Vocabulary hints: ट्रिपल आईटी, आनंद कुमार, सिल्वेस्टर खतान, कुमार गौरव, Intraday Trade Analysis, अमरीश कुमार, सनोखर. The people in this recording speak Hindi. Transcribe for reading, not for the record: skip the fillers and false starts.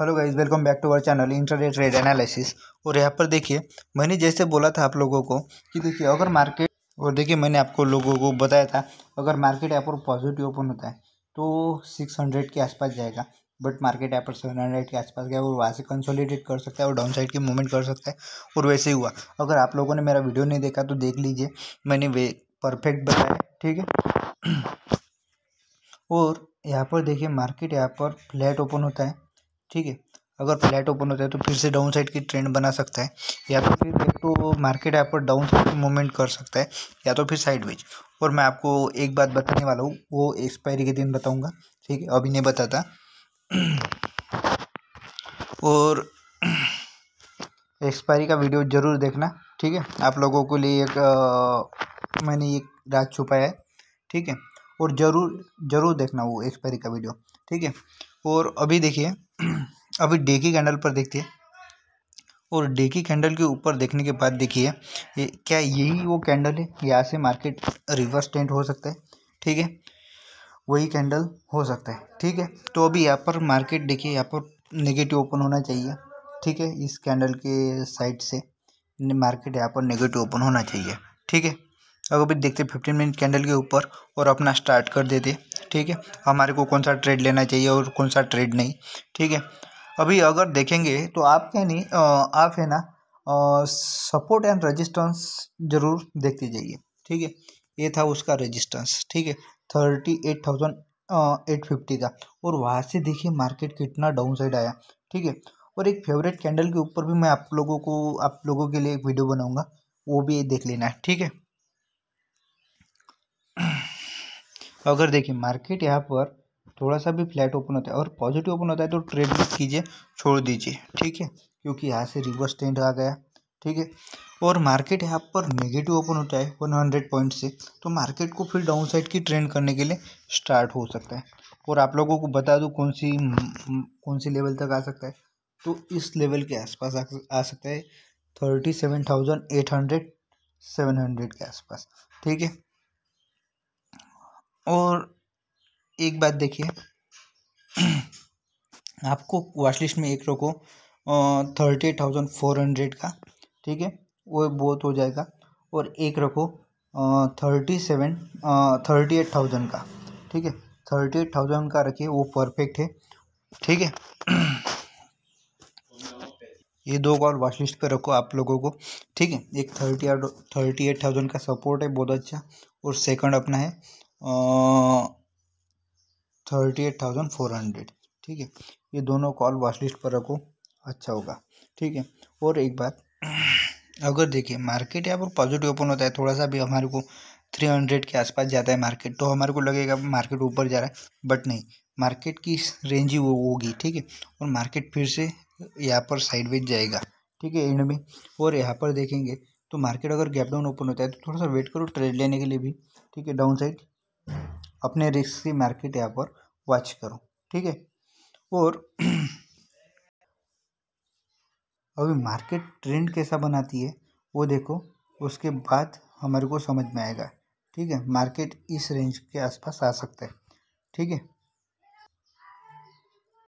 Hello guys, welcome back to our channel intraday trade analysis. और यहाँ पर देखिए, मैंने जैसे बोला था आप लोगों को कि देखिए अगर मार्केट, और देखिए मैंने आपको लोगों को बताया था अगर मार्केट यहाँ पर पॉजिटिव ओपन होता है तो 600 के आसपास जाएगा, बट मार्केट यहाँ पर 700 के आसपास गया और वहाँ से कंसोलिडेट कर सकता है और डाउन साइड की मूवमेंट कर सकता है। और वैसे ही हुआ। अगर आप लोगों ने मेरा वीडियो नहीं देखा तो देख लीजिए, मैंने वे परफेक्ट बताया, ठीक है। और यहाँ पर देखिए मार्केट यहाँ पर फ्लैट ओपन होता है, ठीक है। अगर फ्लैट ओपन होता है तो फिर से डाउन साइड की ट्रेंड बना सकता है, या तो फिर एक तो मार्केट यहाँ पर डाउन साइड मूवमेंट कर सकता है या तो फिर साइडवेज। और मैं आपको एक बात बताने वाला हूँ, वो एक्सपायरी के दिन बताऊँगा, ठीक है, अभी नहीं बताता। और एक्सपायरी का वीडियो ज़रूर देखना, ठीक है। आप लोगों के लिए मैंने एक राज छुपाया है, ठीक है, और ज़रूर देखना वो एक्सपायरी का वीडियो, ठीक है। और अभी देखिए, अभी डे की कैंडल पर देखते हैं, और डे की कैंडल के ऊपर देखने के बाद देखिए ये क्या यही वो कैंडल है। यहाँ से मार्केट रिवर्स ट्रेंड हो सकता है, ठीक है, वही कैंडल हो सकता है, ठीक है। तो अभी यहाँ पर मार्केट देखिए यहाँ पर नेगेटिव ओपन होना चाहिए, ठीक है। इस कैंडल के साइड से मार्केट यहाँ पर नेगेटिव ओपन होना चाहिए, ठीक है। अगर भी देखते 15 मिनट कैंडल के ऊपर और अपना स्टार्ट कर देते, ठीक है। हमारे को कौन सा ट्रेड लेना चाहिए और कौन सा ट्रेड नहीं, ठीक है। अभी अगर देखेंगे तो आप क्या नहीं आप है ना सपोर्ट एंड रेजिस्टेंस ज़रूर देखते जाइए, ठीक है। ये था उसका रेजिस्टेंस, ठीक है, 38,850 का। और वहाँ से देखिए मार्केट कितना डाउन साइड आया, ठीक है। और एक फेवरेट कैंडल के ऊपर भी मैं आप लोगों के लिए एक वीडियो बनाऊँगा, वो भी देख लेना, ठीक है। अगर देखिए मार्केट यहाँ पर थोड़ा सा भी फ्लैट ओपन होता है और पॉजिटिव ओपन होता है तो ट्रेड मत कीजिए, छोड़ दीजिए, ठीक है, क्योंकि यहाँ से रिवर्स ट्रेंड आ गया, ठीक है। और मार्केट यहाँ पर नेगेटिव ओपन होता है 100 पॉइंट से, तो मार्केट को फिर डाउन साइड की ट्रेंड करने के लिए स्टार्ट हो सकता है। और आप लोगों को बता दूँ कौन सी लेवल तक आ सकता है, तो इस लेवल के आसपास आ सकता है 37,800 के आसपास, ठीक है। और एक बात देखिए, आपको वॉच लिस्ट में एक रखो 38,400 का, ठीक है, वो बहुत हो जाएगा। और एक रखो 38,000 का, ठीक है, 38,000 का रखिए, वो परफेक्ट है, ठीक है। ये दो कॉल वॉच लिस्ट पर रखो आप लोगों को, ठीक है। एक 38,000 का सपोर्ट है, बहुत अच्छा, और सेकंड अपना है 38,400, ठीक है। ये दोनों कॉल वॉच लिस्ट पर रखो, अच्छा होगा, ठीक है। और एक बात, अगर देखिए मार्केट यहाँ पर पॉजिटिव ओपन होता है, थोड़ा सा भी हमारे को 300 के आसपास जाता है मार्केट, तो हमारे को लगेगा मार्केट ऊपर जा रहा है, बट नहीं, मार्केट की रेंज ही वो होगी, ठीक है। और मार्केट फिर से यहाँ पर साइडवेज जाएगा, ठीक है, एंड में। और यहाँ पर देखेंगे तो मार्केट अगर गैप डाउन ओपन होता है तो थोड़ा सा वेट करो ट्रेड लेने के लिए भी, ठीक है। डाउन साइड अपने रिस्क से मार्केट यहाँ पर वॉच करो, ठीक है। और अभी मार्केट ट्रेंड कैसा बनाती है वो देखो, उसके बाद हमारे को समझ में आएगा, ठीक है। मार्केट इस रेंज के आसपास आ सकता है, ठीक है।